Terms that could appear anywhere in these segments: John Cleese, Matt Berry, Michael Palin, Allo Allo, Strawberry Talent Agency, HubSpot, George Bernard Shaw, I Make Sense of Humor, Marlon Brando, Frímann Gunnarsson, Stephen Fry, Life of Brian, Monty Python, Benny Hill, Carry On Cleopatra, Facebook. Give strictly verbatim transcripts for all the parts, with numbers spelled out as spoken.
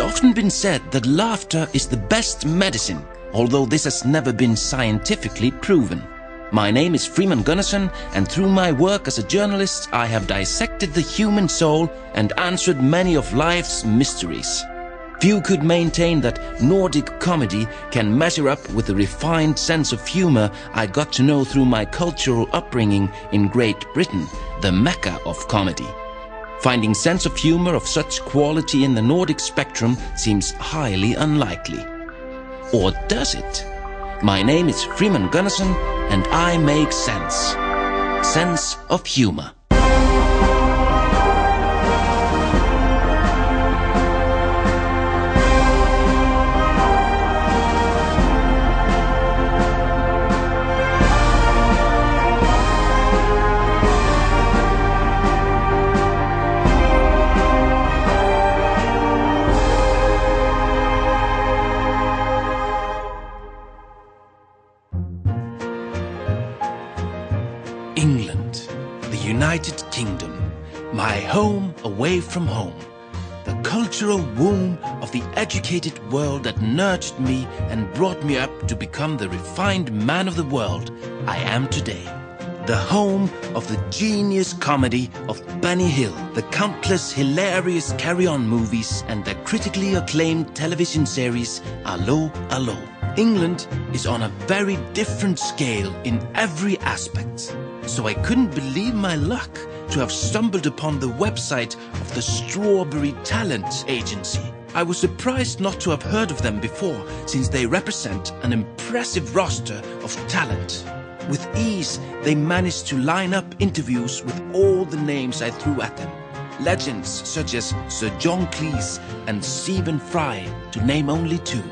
It's often been said that laughter is the best medicine, although this has never been scientifically proven. My name is Frímann Gunnarsson, and through my work as a journalist, I have dissected the human soul and answered many of life's mysteries. Few could maintain that Nordic comedy can measure up with the refined sense of humor I got to know through my cultural upbringing in Great Britain, the Mecca of comedy. Finding sense of humor of such quality in the Nordic spectrum seems highly unlikely. Or does it? My name is Frímann Gunnarsson, and I make sense. Sense of humor. England, the United Kingdom, my home away from home, the cultural womb of the educated world that nurtured me and brought me up to become the refined man of the world I am today. The home of the genius comedy of Benny Hill, the countless hilarious Carry On movies and the critically acclaimed television series Allo Allo. England is on a very different scale in every aspect. So I couldn't believe my luck to have stumbled upon the website of the Strawberry Talent Agency. I was surprised not to have heard of them before, since they represent an impressive roster of talent. With ease, they managed to line up interviews with all the names I threw at them. Legends such as Sir John Cleese and Stephen Fry, to name only two.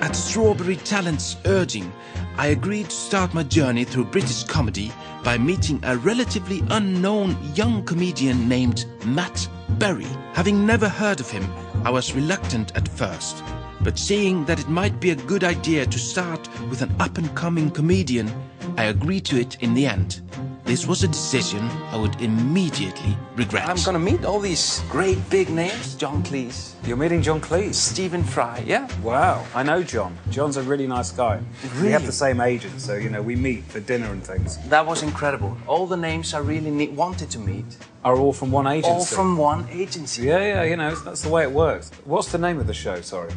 At Strawberry Talent's urging, I agreed to start my journey through British comedy by meeting a relatively unknown young comedian named Matt Berry. Having never heard of him, I was reluctant at first, but seeing that it might be a good idea to start with an up-and-coming comedian, I agreed to it in the end. This was a decision I would immediately regret. I'm gonna meet all these great big names. John Cleese. You're meeting John Cleese? Stephen Fry, yeah. Wow, I know John. John's a really nice guy. Really? We have the same agent, so, you know, we meet for dinner and things. That was incredible. All the names I really need, wanted to meet are all from one agency. All from one agency. Yeah, yeah, you know, that's the way it works. What's the name of the show, sorry?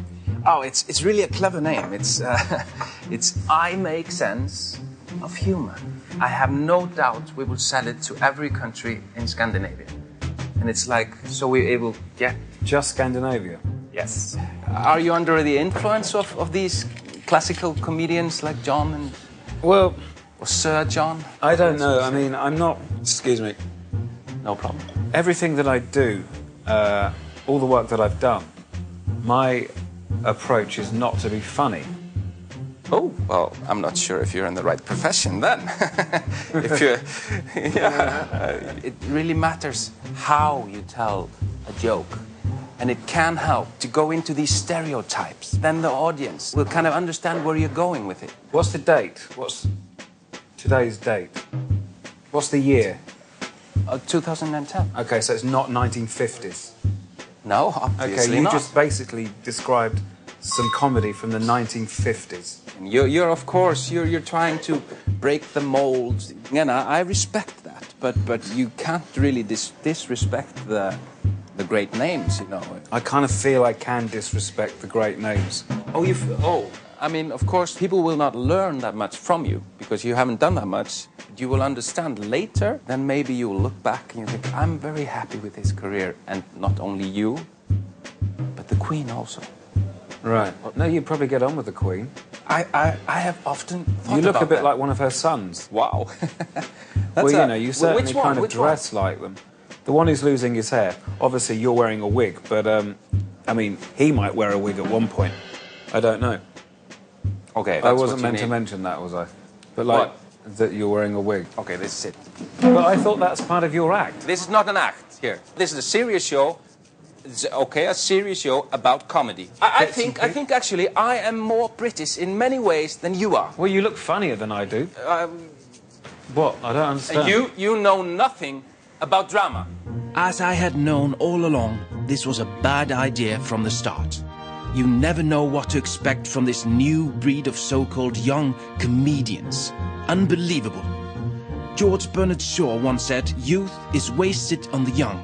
Oh, it's, it's really a clever name. It's, uh, it's I Make Sense of Humor. I have no doubt we will sell it to every country in Scandinavia. And it's like, so we're able, yeah. Just Scandinavia? Yes. Are you under the influence of, of these classical comedians like John and... Well... Or Sir John? I don't know. I mean, I'm not... Excuse me. No problem. Everything that I do, uh, all the work that I've done, my approach is not to be funny. Oh, well, I'm not sure if you're in the right profession then. If you're... Yeah. It really matters how you tell a joke. And it can help to go into these stereotypes. Then the audience will kind of understand where you're going with it. What's the date? What's today's date? What's the year? Uh, two thousand ten. Okay, so it's not nineteen fifties. No, obviously not. Okay, you not. just basically described some comedy from the nineteen fifties. You're, you're of course, you're, you're trying to break the mold. You know, I respect that, but, but you can't really dis disrespect the, the great names, you know. I kind of feel I can disrespect the great names. Oh, you f oh, I mean, of course, people will not learn that much from you because you haven't done that much. You will understand later, then maybe you will look back and you think, I'm very happy with his career, and not only you, but the Queen also. Right. No, you'd probably get on with the Queen. I, I, I have often thought about You look about a bit that. like one of her sons. Wow. Well, a, you know, you certainly well, kind of which dress one? like them. The one who's losing his hair. Obviously, you're wearing a wig, but, um, I mean, he might wear a wig at one point. I don't know. Okay, that's I wasn't what meant need. to mention that, was I? But, like, what? that you're wearing a wig. Okay, this is it. But I thought that's part of your act. This is not an act here. This is a serious show. Okay, a serious show about comedy. I, I think, I think actually, I am more British in many ways than you are. Well, you look funnier than I do. Um, what? I don't understand. You, you know nothing about drama. As I had known all along, this was a bad idea from the start. You never know what to expect from this new breed of so-called young comedians. Unbelievable. George Bernard Shaw once said, "Youth is wasted on the young."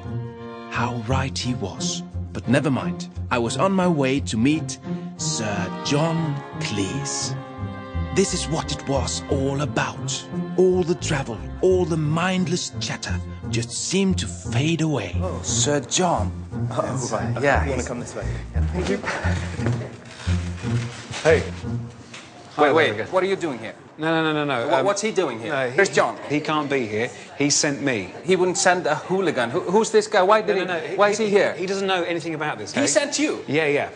How right he was. But never mind. I was on my way to meet Sir John Cleese. This is what it was all about. All the travel, all the mindless chatter just seemed to fade away. Oh, Sir John. Oh, right. Yeah. You want to come this way? Yeah. Thank you. Hey. Wait, wait. What are you doing here? No, no, no, no, no. What, um, what's he doing here? No, he, There's John. He can't be here. He sent me. He wouldn't send a hooligan. Who, who's this guy? Why did no, no, no, he? Why he, is he here? He doesn't know anything about this. He hey? sent you. Yeah, yeah.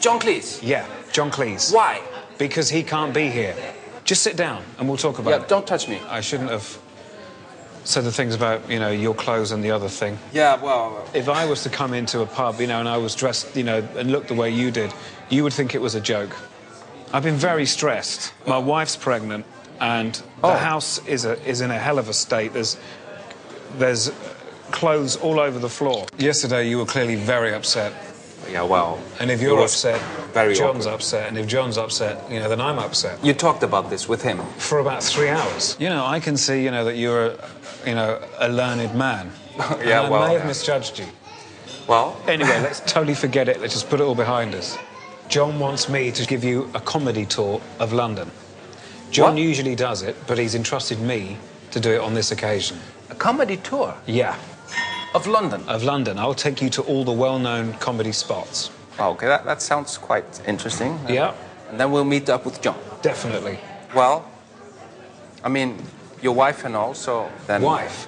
John Cleese. Yeah, John Cleese. Why? Because he can't be here. Just sit down and we'll talk about yeah, it. Yeah, don't touch me. I shouldn't have said the things about, you know, your clothes and the other thing. Yeah, well... If I was to come into a pub, you know, and I was dressed, you know, and looked the way you did, you would think it was a joke. I've been very stressed. My wife's pregnant and the oh. house is, a, is in a hell of a state. There's, there's clothes all over the floor. Yesterday you were clearly very upset. Yeah, well... And if you're upset, very John's awkward. upset. And if John's upset, you know, then I'm upset. You talked about this with him? For about three hours. You know, I can see, you know, that you're, a, you know, a learned man. yeah, and I well... I may have yeah. misjudged you. Well... Anyway, let's totally forget it. Let's just put it all behind us. John wants me to give you a comedy tour of London. John what? usually does it, but he's entrusted me to do it on this occasion. A comedy tour? Yeah. Of London? Of London. I'll take you to all the well-known comedy spots. Oh, OK, that, that sounds quite interesting. Uh, yeah. And then we'll meet up with John. Definitely. Well, I mean, your wife and all, so then... Wife?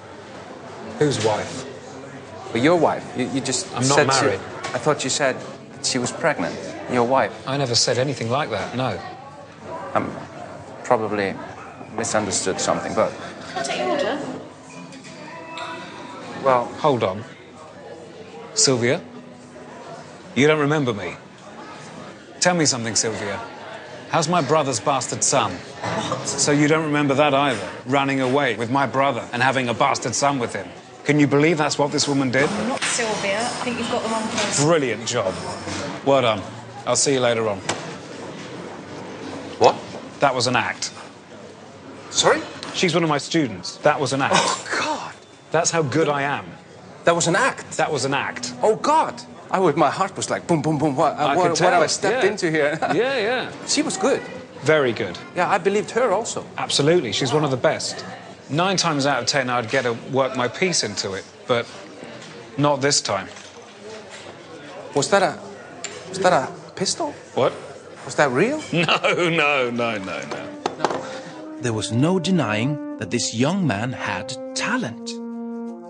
Whose wife? Well, your wife. You, you just I'm said not married. She, I thought you said that she was pregnant. Your wife. I never said anything like that, no. I'm probably misunderstood something, but... Can I take your order? Well, hold on. Sylvia? You don't remember me. Tell me something, Sylvia. How's my brother's bastard son? What? So you don't remember that either, running away with my brother and having a bastard son with him. Can you believe that's what this woman did? I'm not Sylvia. I think you've got the wrong person. Brilliant job. Well done. I'll see you later on. What? That was an act. Sorry? She's one of my students. That was an act. Oh, God. That's how good I am. That was an act? That was an act. Oh, God. I would, my heart was like, boom, boom, boom. What, I what, what I stepped yeah. into here. yeah, yeah. She was good. Very good. Yeah, I believed her also. Absolutely. She's wow. one of the best. Nine times out of ten, I'd get to work my piece into it, but not this time. Was that a... Was that a pistol? What? Was that real? No, no, no, no, no. no. There was no denying that this young man had talent.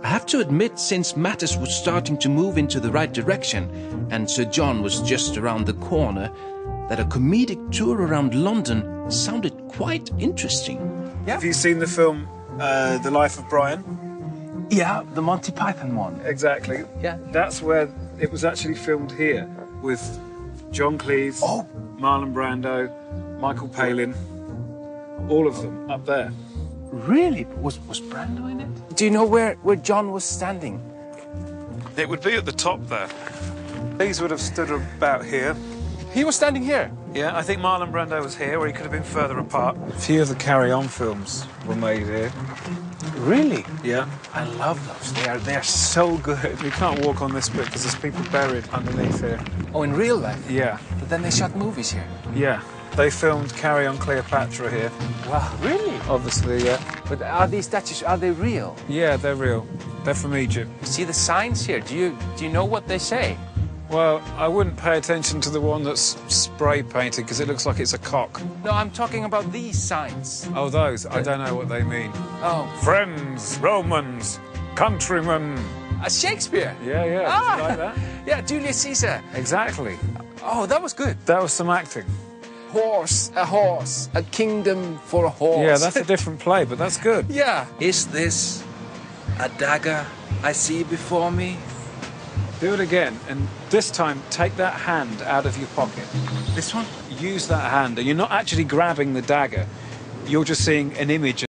I have to admit, since matters were starting to move into the right direction and Sir John was just around the corner, that a comedic tour around London sounded quite interesting. Yeah. Have you seen the film uh, The Life of Brian? Yeah, the Monty Python one. Exactly. Yeah. That's where it was actually filmed here with John Cleese, oh. Marlon Brando, Michael Palin, all of them up there. Really? Was, was Brando in it? Do you know where, where John was standing? It would be at the top there. These would have stood about here. He was standing here? Yeah, I think Marlon Brando was here, or he could have been further apart. A few of the Carry On films were made here. Really? Yeah. I love those. They are, they are so good. We can't walk on this bit because there's people buried underneath here. Oh, in real life? Yeah. But then they shot movies here? Yeah. They filmed Carry On Cleopatra here. Wow, really? Obviously, yeah. But are these statues, are they real? Yeah, they're real. They're from Egypt. You see the signs here. Do you, do you know what they say? Well, I wouldn't pay attention to the one that's spray painted because it looks like it's a cock. No, I'm talking about these signs. Oh, those? The... I don't know what they mean. Oh. Friends, Romans, countrymen. Uh, Shakespeare? Yeah, yeah. Ah! Like that? Yeah, Julius Caesar. Exactly. Oh, that was good. That was some acting. Horse, a horse, a kingdom for a horse. Yeah, that's a different play, but that's good. Yeah. Is this a dagger I see before me? Do it again, and this time take that hand out of your pocket. This one? Use that hand, and you're not actually grabbing the dagger. You're just seeing an image.